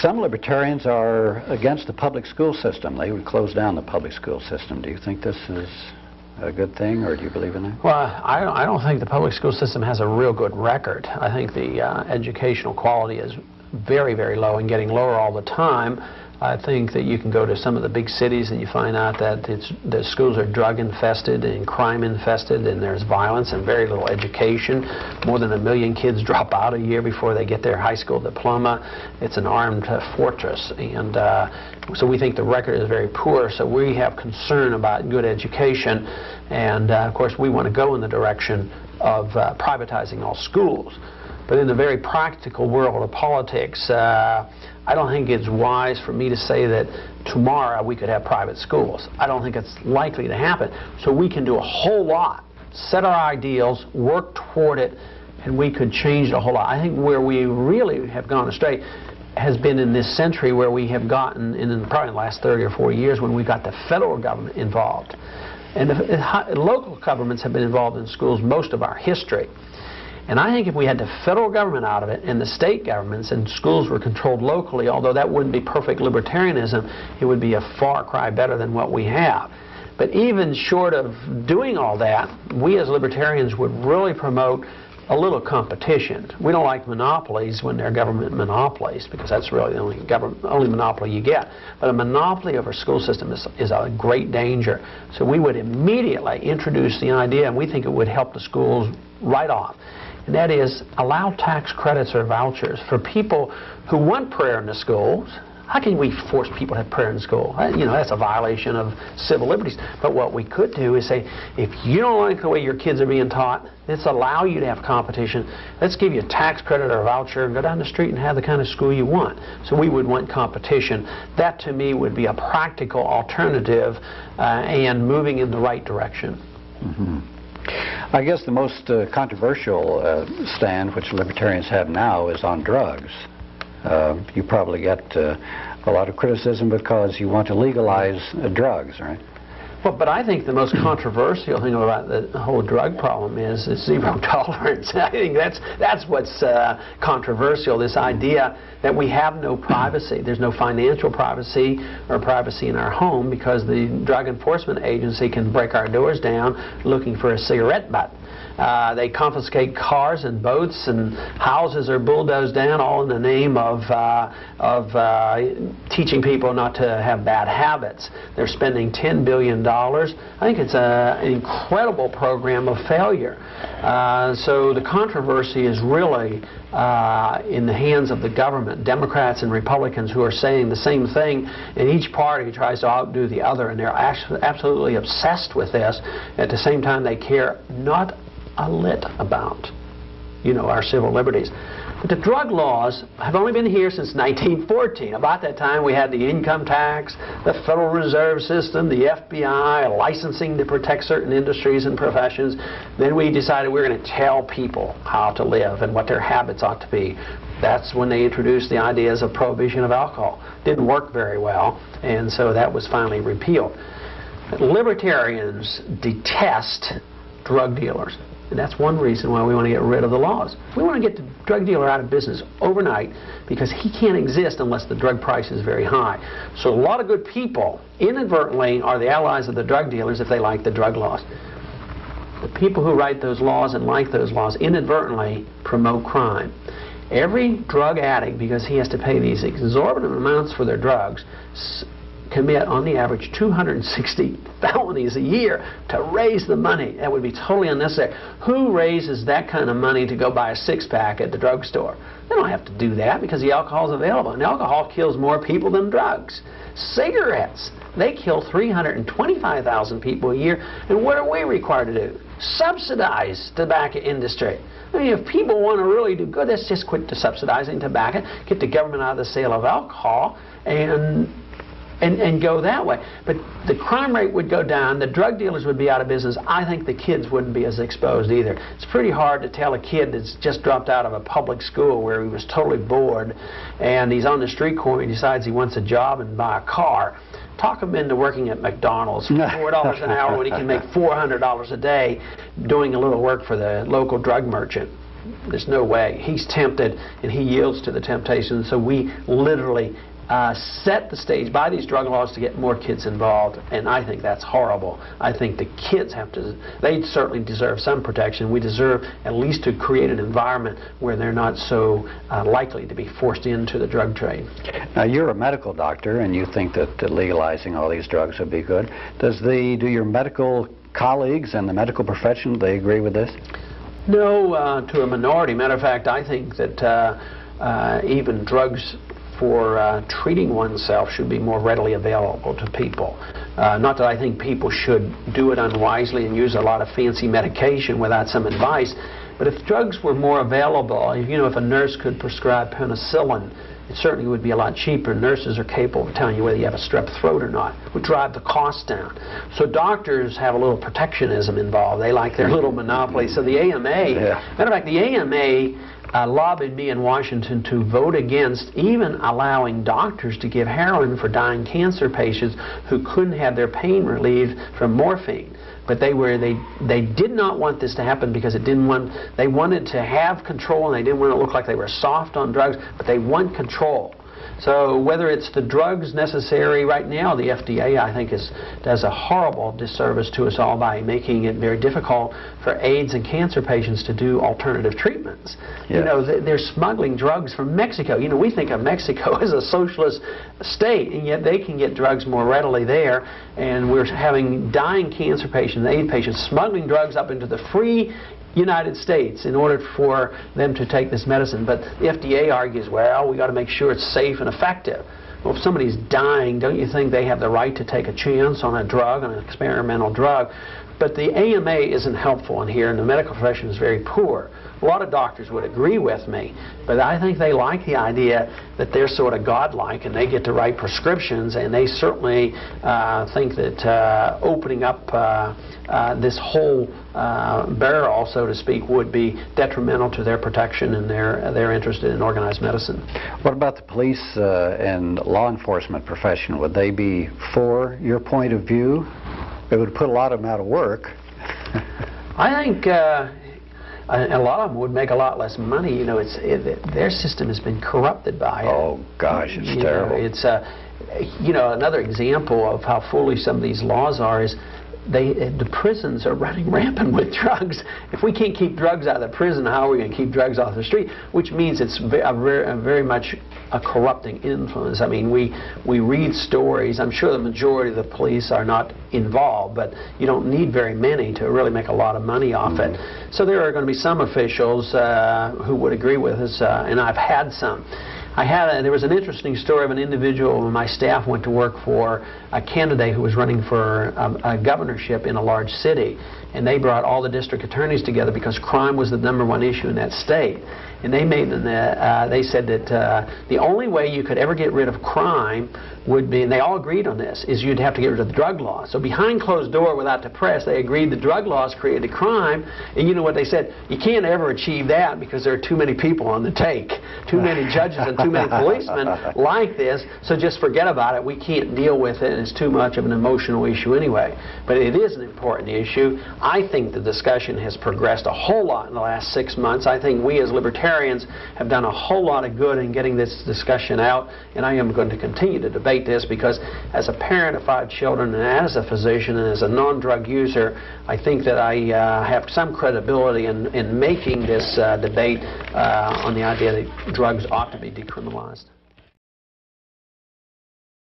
Some libertarians are against the public school system. They would close down the public school system. Do you think this is a good thing, or do you believe in that? Well, I don't think the public school system has a real good record. I think the educational quality is very, very low and getting lower all the time. I think that you can go to some of the big cities and you find out that the schools are drug infested and crime infested, and there's violence and very little education. More than 1 million kids drop out a year before they get their high school diploma. It's an armed fortress, and so we think the record is very poor, so we have concern about good education, and of course we want to go in the direction of privatizing all schools. But in the very practical world of politics, I don't think it's wise for me to say that tomorrow we could have private schools. I don't think it's likely to happen. So we can do a whole lot, set our ideals, work toward it, and we could change a whole lot. I think where we really have gone astray has been in this century, where we have gotten, in probably the last 30 or 40 years, when we got the federal government involved. And the local governments have been involved in schools most of our history. And I think if we had the federal government out of it, and the state governments, and schools were controlled locally, although that wouldn't be perfect libertarianism, it would be a far cry better than what we have. But even short of doing all that, we as libertarians would really promote a little competition. We don't like monopolies when they're government monopolies, because that's really the only monopoly you get. But a monopoly of our school system is a great danger. So we would immediately introduce the idea, and we think it would help the schools right off. And that is, allow tax credits or vouchers for people who want prayer in the schools. How can we force people to have prayer in school? You know, that's a violation of civil liberties. But what we could do is say, if you don't like the way your kids are being taught, let's allow you to have competition. Let's give you a tax credit or a voucher and go down the street and have the kind of school you want. So we would want competition. That, to me, would be a practical alternative and moving in the right direction. Mm-hmm. I guess the most controversial stand which libertarians have now is on drugs. You probably get a lot of criticism because you want to legalize drugs, right? Well, but I think the most controversial thing about the whole drug problem is zero tolerance. I think that's what's controversial, this idea that we have no privacy. There's no financial privacy or privacy in our home, because the Drug Enforcement Agency can break our doors down looking for a cigarette butt. They confiscate cars and boats, and houses are bulldozed down, all in the name of teaching people not to have bad habits. They're spending $10 billion. I think it's an incredible program of failure. So the controversy is really in the hands of the government. Democrats and Republicans who are saying the same thing, and each party tries to outdo the other, and they're absolutely obsessed with this. At the same time, they care not a lit about, you know, our civil liberties. But the drug laws have only been here since 1914. About that time we had the income tax, the Federal Reserve System, the FBI, licensing to protect certain industries and professions. Then we decided we were going to tell people how to live and what their habits ought to be. That's when they introduced the ideas of prohibition of alcohol. Didn't work very well, and so that was finally repealed. But libertarians detest drug dealers. And that's one reason why we want to get rid of the laws. We want to get the drug dealer out of business overnight, because he can't exist unless the drug price is very high. So a lot of good people inadvertently are the allies of the drug dealers if they like the drug laws. The people who write those laws and like those laws inadvertently promote crime. Every drug addict, because he has to pay these exorbitant amounts for their drugs, commit on the average 260 felonies a year to raise the money. That would be totally unnecessary. Who raises that kind of money to go buy a six-pack at the drugstore? They don't have to do that, because the alcohol is available, and alcohol kills more people than drugs. Cigarettes, they kill 325,000 people a year, and what are we required to do? Subsidize the tobacco industry. I mean, if people want to really do good, let's just quit subsidizing tobacco, get the government out of the sale of alcohol, and go that way. But the crime rate would go down, the drug dealers would be out of business. I think the kids wouldn't be as exposed either. It's pretty hard to tell a kid that's just dropped out of a public school where he was totally bored and he's on the street corner and decides he wants a job and buy a car. Talk him into working at McDonald's for $4 an hour when he can make $400 a day doing a little work for the local drug merchant. There's no way. He's tempted, and he yields to the temptation. So we literally set the stage by these drug laws to get more kids involved, and I think that's horrible. I think the kids have to, they certainly deserve some protection. We deserve at least to create an environment where they're not so likely to be forced into the drug trade. Now, you're a medical doctor, and you think that legalizing all these drugs would be good. Do your medical colleagues and the medical profession, they agree with this? No, to a minority. Matter of fact, I think that even drugs for treating oneself should be more readily available to people. Not that I think people should do it unwisely and use a lot of fancy medication without some advice, but if drugs were more available, if a nurse could prescribe penicillin, it certainly would be a lot cheaper. Nurses are capable of telling you whether you have a strep throat or not. It would drive the cost down. So doctors have a little protectionism involved. They like their little monopoly. So the AMA, matter of fact, the AMA lobbied me in Washington to vote against even allowing doctors to give heroin for dying cancer patients who couldn't have their pain relieved from morphine. But they did not want this to happen because it didn't want, they wanted to have control, and they didn't want to look like they were soft on drugs, but they want control. So whether it's the drugs necessary right now, the FDA, I think, does a horrible disservice to us all by making it very difficult for AIDS and cancer patients to do alternative treatments. Yes. You know, they're smuggling drugs from Mexico. You know, we think of Mexico as a socialist state, and yet they can get drugs more readily there. And we're having dying cancer patients, AIDS patients, smuggling drugs up into the free United States in order for them to take this medicine. But the FDA argues, well, we got to make sure it's safe and effective. Well, if somebody's dying, don't you think they have the right to take a chance on a drug, on an experimental drug? But the AMA isn't helpful in here, and the medical profession is very poor. A lot of doctors would agree with me, but I think they like the idea that they're sort of godlike and they get to write prescriptions, and they certainly think that opening up this whole barrel, so to speak, would be detrimental to their protection and their interest in organized medicine. What about the police and law enforcement profession? Would they be for your point of view? It would put a lot of them out of work. I think a lot of them would make a lot less money. You know, their system has been corrupted by it. Oh gosh, it's terrible. You know, another example of how foolish some of these laws are is the prisons are running rampant with drugs. If we can't keep drugs out of the prison, how are we going to keep drugs off the street? Which means it's very much a corrupting influence. I mean, we read stories. I'm sure the majority of the police are not involved, but you don't need very many to really make a lot of money off it. So there are going to be some officials who would agree with us, and I've had some. There was an interesting story of an individual when my staff went to work for a candidate who was running for a governorship in a large city, and they brought all the district attorneys together because crime was the #1 issue in that state. And they made them, they said that the only way you could ever get rid of crime would be, and they all agreed on this, is you'd have to get rid of the drug laws. So behind closed door, without the press, they agreed the drug laws created crime, and you know what they said? You can't ever achieve that because there are too many people on the take, too many judges and too many policemen like this, so just forget about it. We can't deal with it, and it's too much of an emotional issue anyway. But it is an important issue. I think the discussion has progressed a whole lot in the last 6 months. I think we as libertarians have done a whole lot of good in getting this discussion out, and I am going to continue to debate this because as a parent of 5 children and as a physician and as a non-drug user, I think that I have some credibility in making this debate on the idea that drugs ought to be decriminalized.